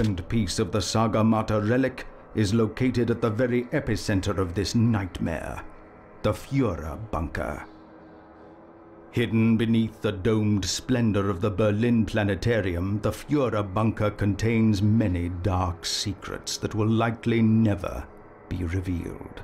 second piece of the Saga Mater relic is located at the very epicenter of this nightmare, the Führer Bunker. Hidden beneath the domed splendor of the Berlin Planetarium, the Führer Bunker contains many dark secrets that will likely never be revealed.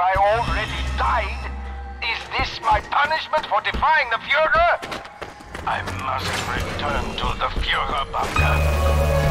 I already died? Is this my punishment for defying the Führer? I must return to the Führer Bunker.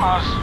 Cosmos